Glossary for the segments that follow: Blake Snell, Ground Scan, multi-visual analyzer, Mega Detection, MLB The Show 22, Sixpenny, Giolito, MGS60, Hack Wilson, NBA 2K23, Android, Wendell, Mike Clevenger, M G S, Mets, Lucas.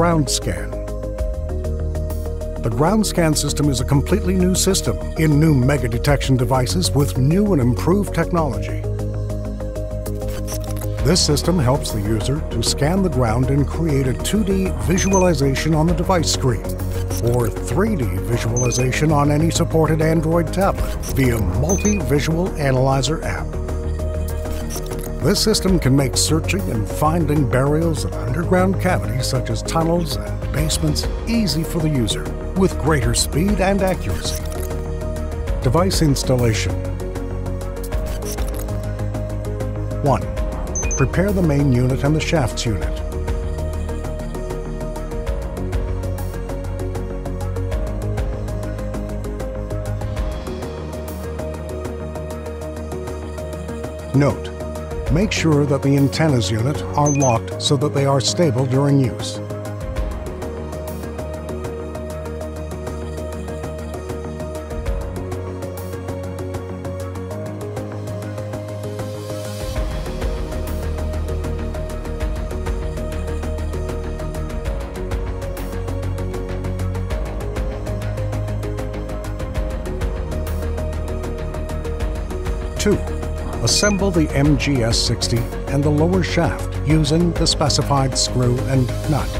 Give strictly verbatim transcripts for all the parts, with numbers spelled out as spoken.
ground scan. The ground scan system is a completely new system in new mega detection devices with new and improved technology. This system helps the user to scan the ground and create a two D visualization on the device screen or three D visualization on any supported Android tablet via multi-visual analyzer app. This system can make searching and finding burials and underground cavities such as tunnels and basements easy for the user with greater speed and accuracy. Device installation. one. Prepare the main unit and the shafts unit. Note: make sure that the antennas unit are locked so that they are stable during use. two. Assemble the M G S sixty and the lower shaft using the specified screw and nut.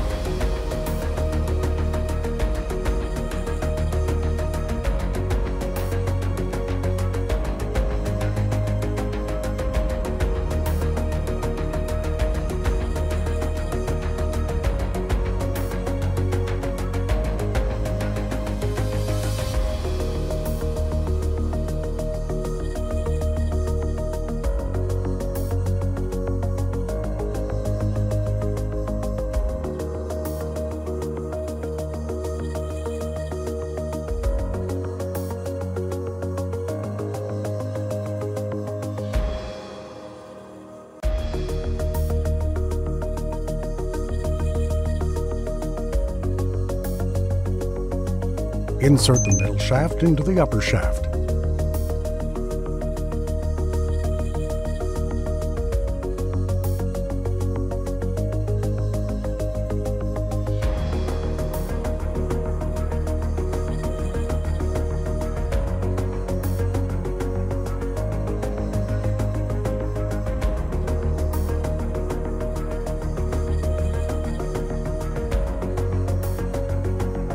Insert the middle shaft into the upper shaft.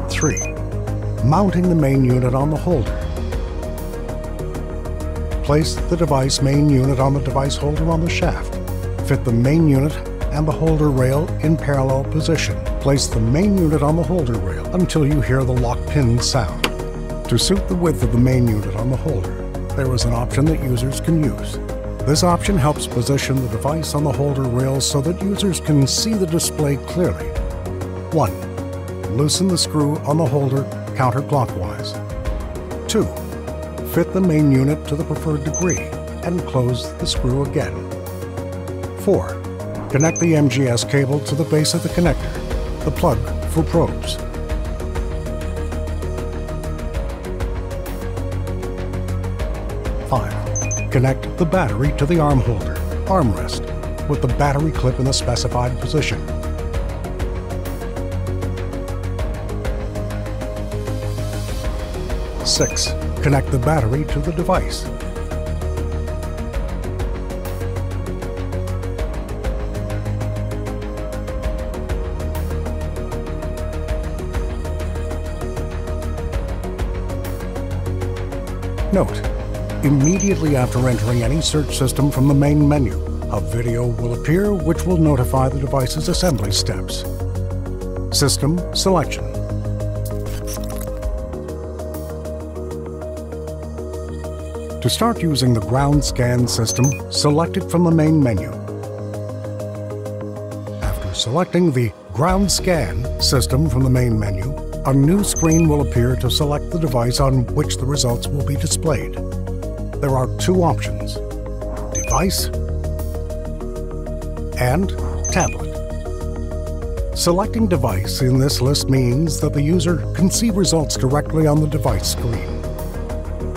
three. Mounting the main unit on the holder. Place the device main unit on the device holder on the shaft. Fit the main unit and the holder rail in parallel position. Place the main unit on the holder rail until you hear the lock pin sound. To suit the width of the main unit on the holder, there is an option that users can use. This option helps position the device on the holder rail so that users can see the display clearly. one. Loosen the screw on the holder counterclockwise. two. Fit the main unit to the preferred degree and close the screw again. four. Connect the M G S cable to the base of the connector, the plug for probes. five. Connect the battery to the arm holder, armrest, with the battery clip in the specified position. six. Connect the battery to the device. Note: immediately after entering any search system from the main menu, a video will appear which will notify the device's assembly steps. System selection. To start using the ground scan system, select it from the main menu. After selecting the ground scan system from the main menu, a new screen will appear to select the device on which the results will be displayed. There are two options: device and tablet. Selecting device in this list means that the user can see results directly on the device screen.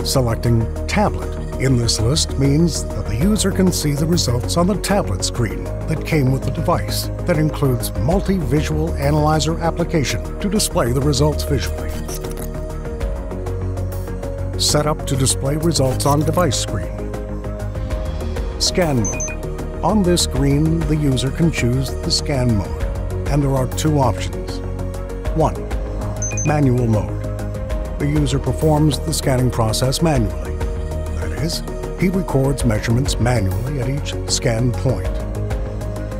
Selecting tablet in this list means that the user can see the results on the tablet screen that came with the device. That includes multi-visual analyzer application to display the results visually. Set up to display results on device screen. Scan mode. On this screen, the user can choose the scan mode, and there are two options. One, manual mode. The user performs the scanning process manually. That is, he records measurements manually at each scan point.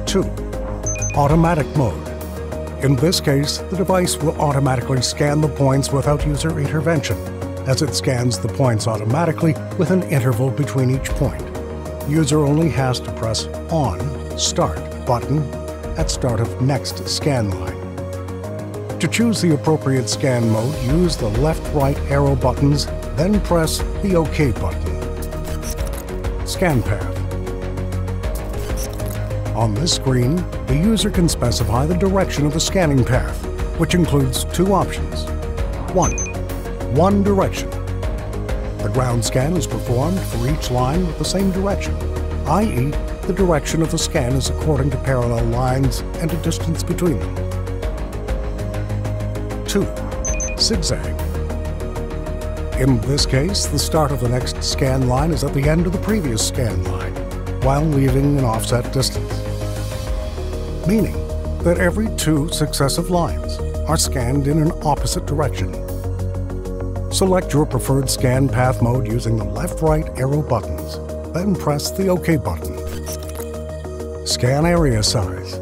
Two, automatic mode. In this case, the device will automatically scan the points without user intervention, as it scans the points automatically with an interval between each point. User only has to press on Start button at start of next scan line. To choose the appropriate scan mode, use the left-right arrow buttons, then press the OK button. Scan path. On this screen, the user can specify the direction of the scanning path, which includes two options. One, one direction. The ground scan is performed for each line with the same direction, that is, the direction of the scan is according to parallel lines and a distance between them. Two, zigzag. In this case, the start of the next scan line is at the end of the previous scan line, while leaving an offset distance, meaning that every two successive lines are scanned in an opposite direction. Select your preferred scan path mode using the left-right arrow buttons, then press the OK button. Scan area size.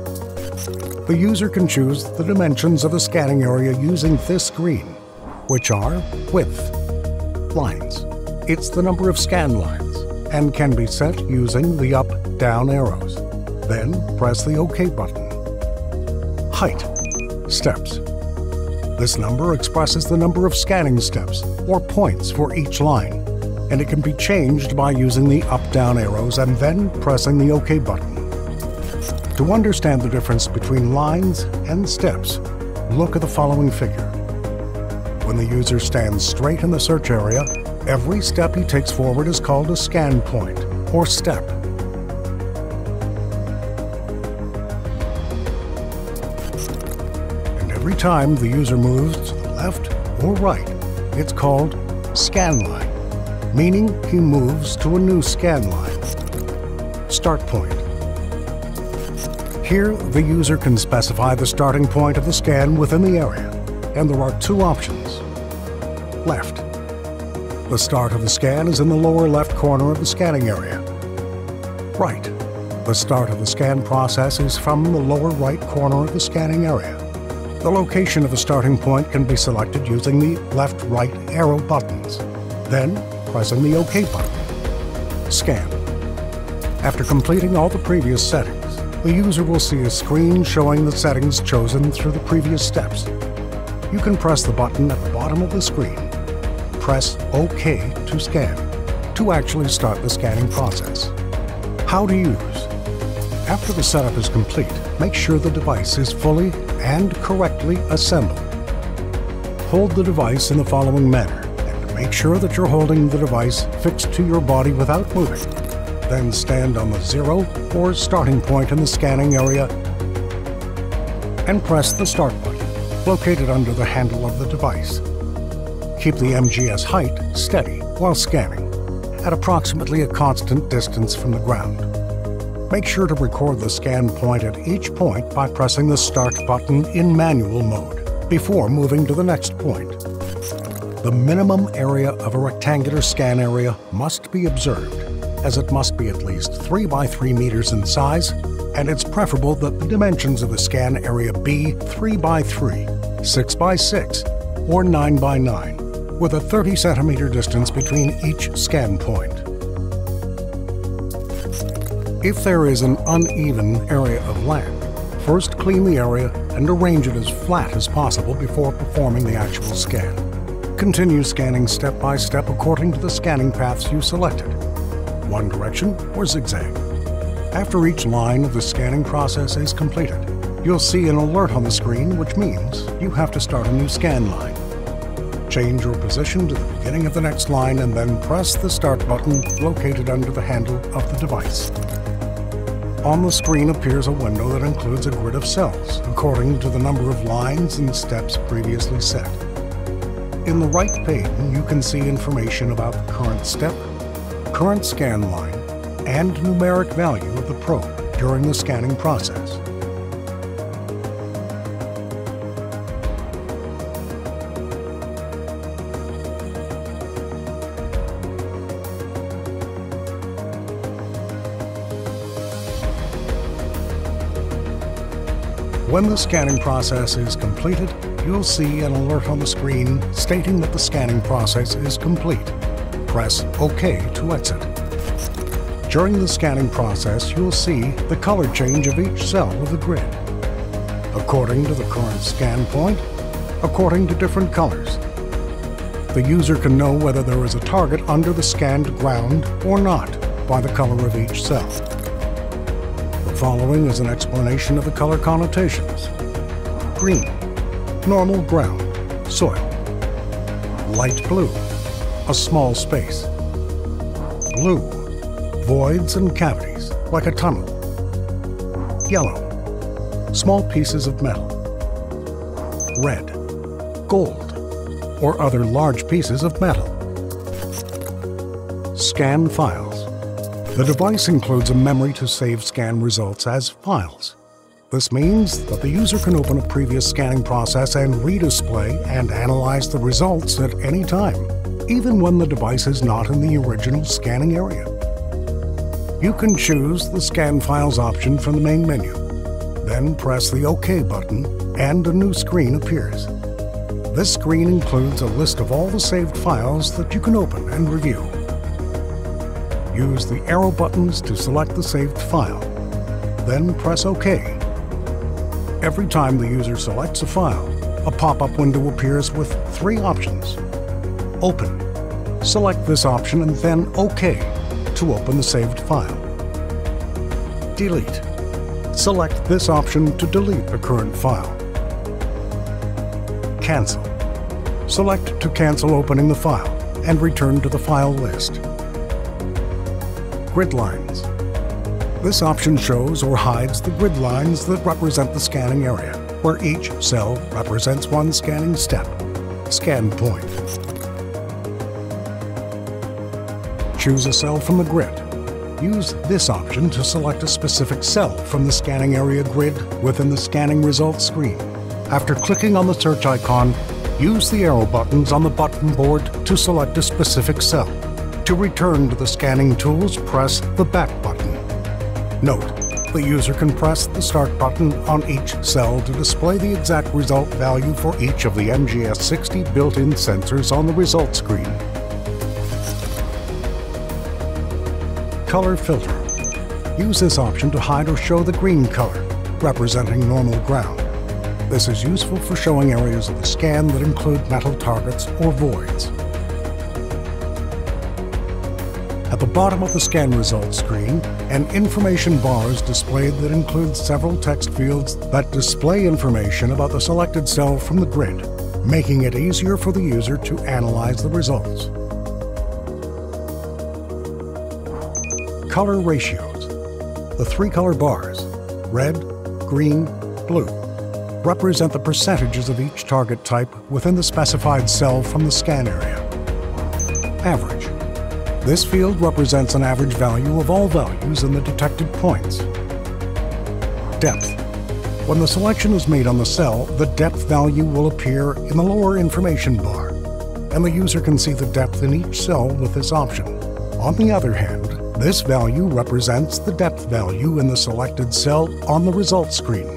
The user can choose the dimensions of the scanning area using this screen, which are width, lines. It's the number of scan lines, and can be set using the up-down arrows. Then press the OK button. Height, steps. This number expresses the number of scanning steps, or points, for each line, and it can be changed by using the up-down arrows and then pressing the OK button. To understand the difference between lines and steps, look at the following figure. When the user stands straight in the search area, every step he takes forward is called a scan point, or step. Every time the user moves to the left or right, it's called scan line, meaning he moves to a new scan line. Start point. Here, the user can specify the starting point of the scan within the area, and there are two options. Left. The start of the scan is in the lower left corner of the scanning area. Right. The start of the scan process is from the lower right corner of the scanning area. The location of the starting point can be selected using the left-right arrow buttons, then pressing the OK button. Scan. After completing all the previous settings, the user will see a screen showing the settings chosen through the previous steps. You can press the button at the bottom of the screen. Press OK to scan, to actually start the scanning process. How to use. After the setup is complete, make sure the device is fully and correctly assembled. Hold the device in the following manner, and make sure that you're holding the device fixed to your body without moving. Then stand on the zero or starting point in the scanning area and press the Start button, located under the handle of the device. Keep the M G S height steady while scanning, at approximately a constant distance from the ground. Make sure to record the scan point at each point by pressing the Start button in manual mode before moving to the next point. The minimum area of a rectangular scan area must be observed, as it must be at least three by three meters in size, and it's preferable that the dimensions of the scan area be three by three, six by six, or nine by nine, with a thirty centimeter distance between each scan point. If there is an uneven area of land, first clean the area and arrange it as flat as possible before performing the actual scan. Continue scanning step by step according to the scanning paths you selected, one direction or zigzag. After each line of the scanning process is completed, you'll see an alert on the screen, which means you have to start a new scan line. change your position to the beginning of the next line and then press the Start button located under the handle of the device. On the screen appears a window that includes a grid of cells, according to the number of lines and steps previously set. In the right pane, you can see information about the current step, current scan line, and numeric value of the probe during the scanning process. When the scanning process is completed, you'll see an alert on the screen stating that the scanning process is complete. Press OK to exit. During the scanning process, you'll see the color change of each cell of the grid, according to the current scan point, according to different colors. The user can know whether there is a target under the scanned ground or not by the color of each cell. The following is an explanation of the color connotations. Green, normal ground, soil. Light blue, a small space. Blue, voids and cavities, like a tunnel. Yellow, small pieces of metal. Red, gold, or other large pieces of metal. Scan files. The device includes a memory to save scan results as files. This means that the user can open a previous scanning process and redisplay and analyze the results at any time, even when the device is not in the original scanning area. You can choose the Scan Files option from the main menu, then press the OK button and a new screen appears. This screen includes a list of all the saved files that you can open and review. Use the arrow buttons to select the saved file, then press OK. Every time the user selects a file, a pop-up window appears with three options. Open. Select this option and then OK to open the saved file. Delete. Select this option to delete the current file. Cancel. Select to cancel opening the file and return to the file list. Grid lines. This option shows or hides the grid lines that represent the scanning area, where each cell represents one scanning step, scan point. Choose a cell from the grid. Use this option to select a specific cell from the scanning area grid within the scanning results screen. After clicking on the search icon, use the arrow buttons on the button board to select a specific cell. To return to the scanning tools, press the Back button. Note, the user can press the Start button on each cell to display the exact result value for each of the M G S sixty built-in sensors on the result screen. Color filter. Use this option to hide or show the green color, representing normal ground. This is useful for showing areas of the scan that include metal targets or voids. At the bottom of the scan results screen, an information bar is displayed that includes several text fields that display information about the selected cell from the grid, making it easier for the user to analyze the results. Color ratios. The three color bars, red, green, blue, represent the percentages of each target type within the specified cell from the scan area. Average. This field represents an average value of all values in the detected points. Depth. When the selection is made on the cell, the depth value will appear in the lower information bar, and the user can see the depth in each cell with this option. On the other hand, this value represents the depth value in the selected cell on the results screen.